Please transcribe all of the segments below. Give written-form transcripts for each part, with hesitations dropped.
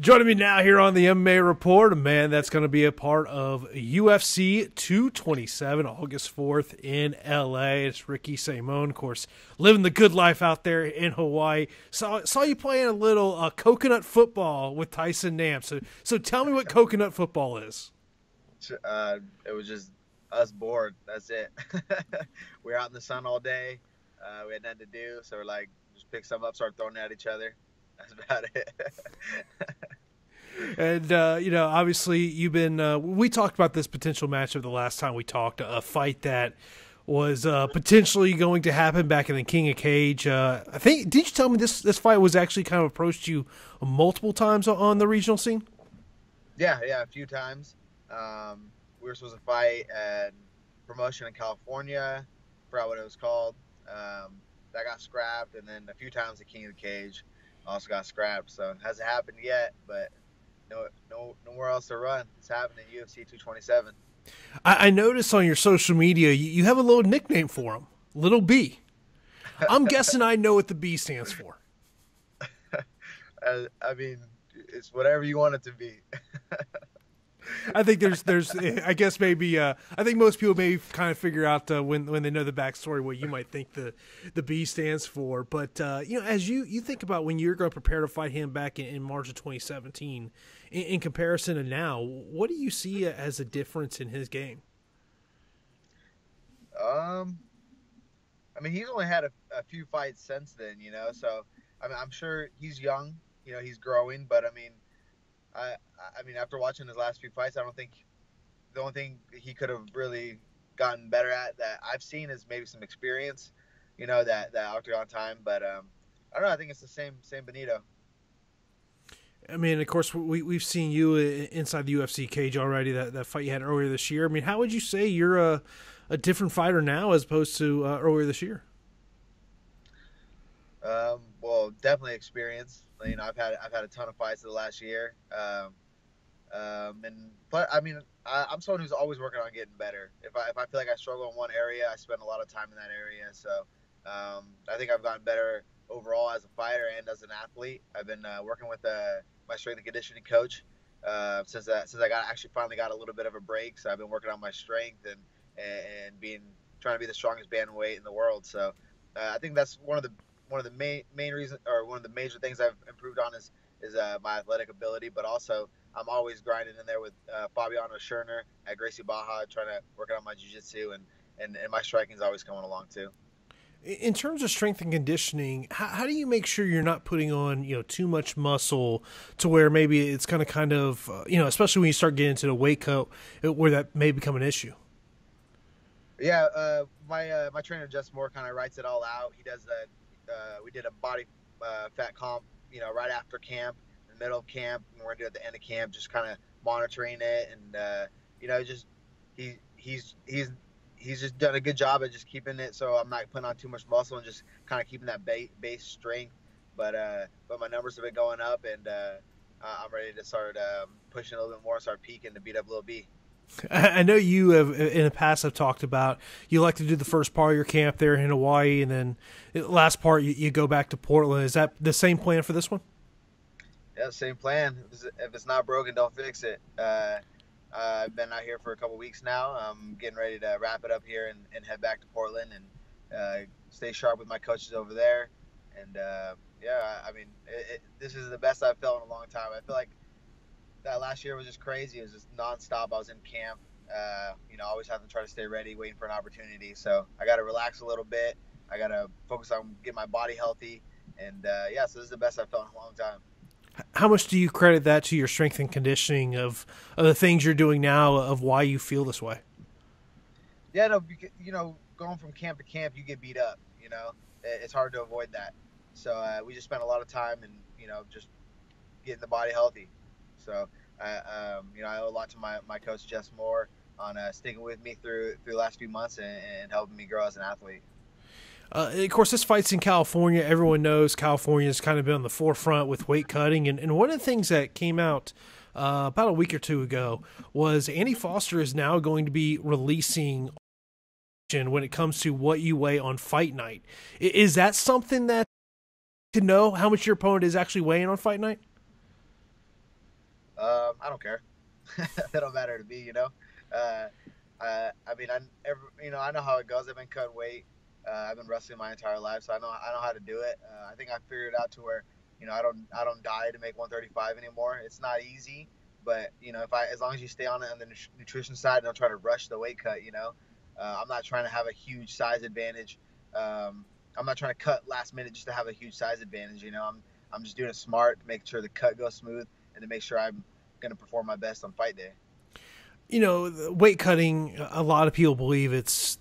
Joining me now here on the MMA Report, a man that's going to be a part of UFC 227, August 4th in LA. It's Ricky Simon, of course, living the good life out there in Hawaii. Saw you playing a little coconut football with Tyson Nam. So tell me what coconut football is. It was just us bored. That's it. We were out in the sun all day. We had nothing to do, so we're like, just pick some up, start throwing at each other. That's about it. And, you know, obviously you've been we talked about this potential matchup the last time we talked, a fight that was potentially going to happen back in the King of Cage. I think, did you tell me this fight was actually kind of approached you multiple times on the regional scene? Yeah, a few times. We were supposed to fight at promotion in California, forgot what it was called. That got scrapped, and then a few times the King of the Cage also got scrapped, so it hasn't happened yet, but nowhere else to run. It's happening at UFC 227. I noticed on your social media you have a little nickname for him, Little B. I'm guessing I know what the B stands for. I mean, it's whatever you want it to be. I think there's I guess maybe I think most people maybe kind of figure out when they know the backstory what you might think the B stands for. But you know, as you think about when you're going to prepare to fight him back in March of 2017, in comparison to now, what do you see as a difference in his game? I mean, he's only had a few fights since then, you know. So I mean, I'm sure he's young, you know, he's growing, but I mean. I mean, after watching his last few fights, I don't think the only thing he could have really gotten better at that I've seen is maybe some experience, you know, that octagon time. But I don't know. I think it's the same Benito. I mean, of course, we've seen you inside the UFC cage already. That fight you had earlier this year. I mean, how would you say you're a different fighter now as opposed to earlier this year? Well, definitely experience. You know, I've had a ton of fights in the last year, and but I mean, I'm someone who's always working on getting better. If I feel like I struggle in one area, I spend a lot of time in that area. So I think I've gotten better overall as a fighter and as an athlete. I've been working with my strength and conditioning coach since I finally got a little bit of a break. So I've been working on my strength and trying to be the strongest bantamweight in the world. So I think that's one of the main reasons, or one of the major things I've improved on is my athletic ability, but also I'm always grinding in there with Fabiano Scherner at Gracie Baja, trying to work out my jiu-jitsu, and my striking is always coming along too. In terms of strength and conditioning, how do you make sure you're not putting on, you know, too much muscle to where maybe it's kind of you know, especially when you start getting into the weight cut, where that may become an issue? Yeah, my trainer Jess Moore kind of writes it all out. He does that. We did a body fat comp, you know, right after camp, in the middle of camp, and we're gonna do it at the end of camp, just kind of monitoring it, and you know, just he's just done a good job at just keeping it, so I'm not putting on too much muscle and just kind of keeping that base strength. But but my numbers have been going up, and I'm ready to start pushing a little bit more, start peaking to beat up Little B. I know you have in the past have talked about you like to do the first part of your camp there in Hawaii, and then the last part you go back to Portland. Is that the same plan for this one? Yeah, same plan. If it's not broken, don't fix it. I've been out here for a couple weeks now. I'm getting ready to wrap it up here and head back to Portland and stay sharp with my coaches over there. And yeah, I mean, this is the best I've felt in a long time. I feel like that last year was just crazy. It was just nonstop. I was in camp, you know, always having to try to stay ready, waiting for an opportunity. So I got to relax a little bit. I got to focus on getting my body healthy. And, yeah, so this is the best I've felt in a long time. How much do you credit that to your strength and conditioning of the things you're doing now, of why you feel this way? Yeah, no, you know, going from camp to camp, you get beat up, you know. It's hard to avoid that. So we just spent a lot of time and, you know, just getting the body healthy. So, you know, I owe a lot to my coach, Jess Moore, on sticking with me through the last few months and helping me grow as an athlete. Of course, this fight's in California. Everyone knows California's kind of been on the forefront with weight cutting. And one of the things that came out about a week or two ago was Andy Foster is now going to be releasing when it comes to what you weigh on fight night. Is that something that you know, how much your opponent is actually weighing on fight night? don't care. That don't matter to me, you know. I mean, I know how it goes. I've been cutting weight. I've been wrestling my entire life, so I know how to do it. I think I figured it out to where, you know, I don't die to make 135 anymore. It's not easy, but you know, as long as you stay on it on the nutrition side and don't try to rush the weight cut, you know. I'm not trying to have a huge size advantage. I'm not trying to cut last minute just to have a huge size advantage, you know. I'm just doing it smart to make sure the cut goes smooth and to make sure I'm going to perform my best on fight day. You know, the weight cutting, a lot of people believe it's,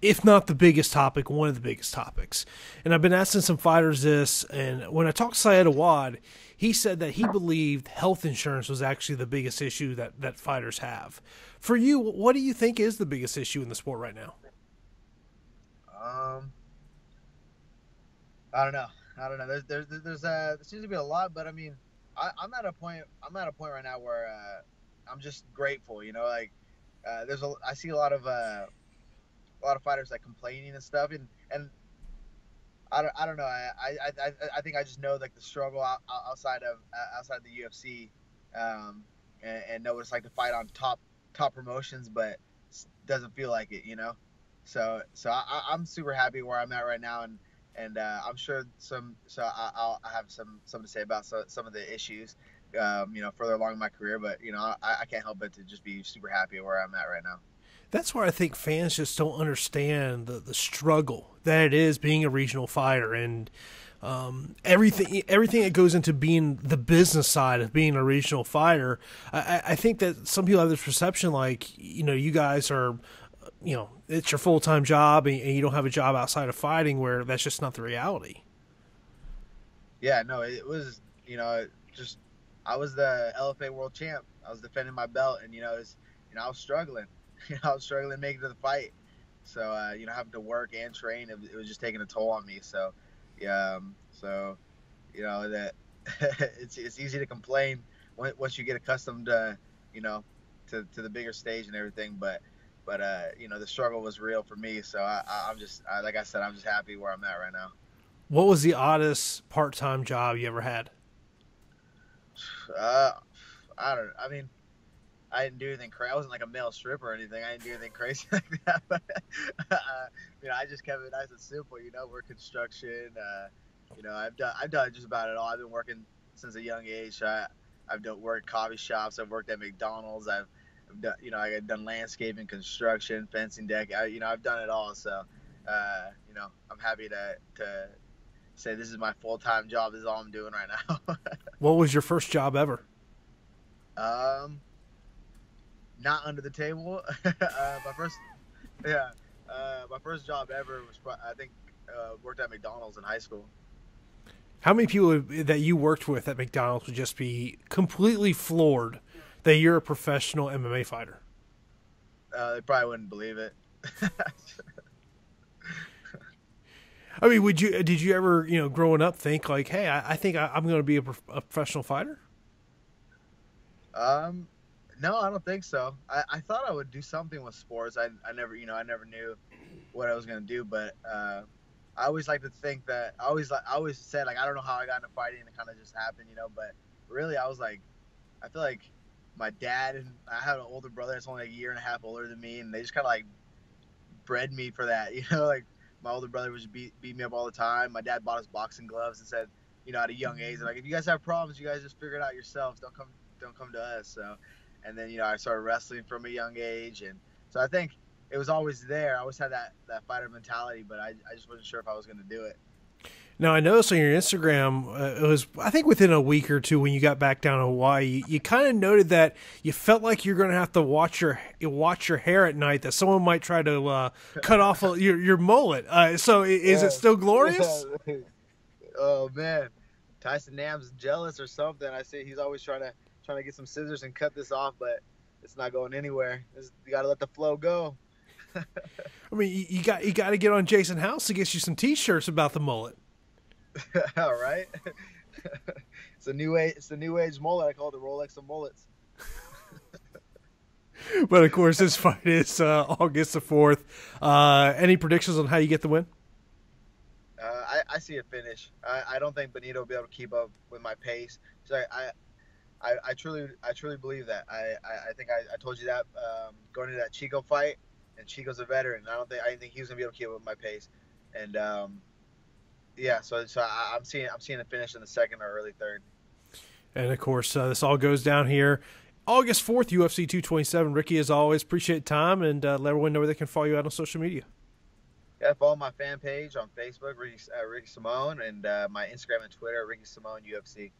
if not the biggest topic, one of the biggest topics. And I've been asking some fighters this, and when I talked to Syed Awad, he said that he believed health insurance was actually the biggest issue that fighters have. For you, what do you think is the biggest issue in the sport right now? I don't know. There seems to be a lot, but I mean, I'm at a point right now where I'm just grateful, you know. Like I see a lot of fighters like complaining and stuff, and I don't know. I think I just know like the struggle outside the UFC, and know what it's like to fight on top promotions, but doesn't feel like it, you know. So I'm super happy where I'm at right now, and I'm sure I'll have something to say about some of the issues, you know, further along in my career. But you know, I can't help but to just be super happy where I'm at right now. That's where I think fans just don't understand the struggle that it is being a regional fighter, and everything that goes into being the business side of being a regional fighter. I think that some people have this perception, like, you know, you guys are, you know, it's your full-time job and you don't have a job outside of fighting, where that's just not the reality. Yeah, no, it was, you know, just, I was the LFA world champ. I was defending my belt, and, you know, I was struggling. You know, I was struggling to make it to the fight. So, you know, having to work and train, it was just taking a toll on me. So, yeah, so, you know, that it's easy to complain once you get accustomed to, you know, to the bigger stage and everything. But you know, the struggle was real for me. So I'm just, like I said, I'm just happy where I'm at right now. What was the oddest part-time job you ever had? I didn't do anything crazy. I wasn't like a male stripper or anything. I didn't do anything crazy like that. But, you know, I just kept it nice and simple. You know, work construction. You know, I've done just about it all. I've been working since a young age. I've worked coffee shops. I've worked at McDonald's. I've done, you know, I've done landscaping, construction, fencing, deck. You know, I've done it all. So, you know, I'm happy to say this is my full-time job. This is all I'm doing right now. What was your first job ever? Not under the table. My first job ever was, I think, worked at McDonald's in high school. How many people that you worked with at McDonald's would just be completely floored that you're a professional MMA fighter? They probably wouldn't believe it. I mean, did you ever, you know, growing up think like, hey, I think I'm going to be a professional fighter? No, I don't think so. I thought I would do something with sports. I never knew what I was going to do, but I always like to think that I always said, like, I don't know how I got into fighting, and it kind of just happened, you know. But really, I was like, I feel like my dad, and I had an older brother that's only like a year and a half older than me, and they just kind of like bred me for that, you know. Like, my older brother would just beat me up all the time. My dad bought us boxing gloves and said, you know, at a young age, like, if you guys have problems, you guys just figure it out yourselves. Don't come to us. So, and then, you know, I started wrestling from a young age, and so I think it was always there. I always had that fighter mentality, but I just wasn't sure if I was going to do it. Now, I noticed on your Instagram, it was, I think, within a week or two when you got back down to Hawaii, you kind of noted that you felt like you're going to have to watch your hair at night, that someone might try to cut off your mullet. So is it still glorious? Oh, man. Tyson Nam's jealous or something. I see he's always trying to get some scissors and cut this off, but it's not going anywhere. You got to let the flow go. I mean, you got to get on Jason House to get you some T-shirts about the mullet. All right. It's a new age mullet. I call it the Rolex of mullets. But of course, this fight is August 4th. Any predictions on how you get the win? I see a finish. I don't think Benito will be able to keep up with my pace. So I I truly believe that. I think I told you that going into that Chico fight, and Chico's a veteran. I didn't think he was gonna be able to keep up with my pace, and yeah. So I'm seeing a finish in the second or early third. And of course, this all goes down here, August 4th, UFC 227. Ricky, as always, appreciate time, and let everyone know where they can follow you out on social media. Yeah, follow my fan page on Facebook, Ricky Simone, and my Instagram and Twitter, Ricky Simone UFC.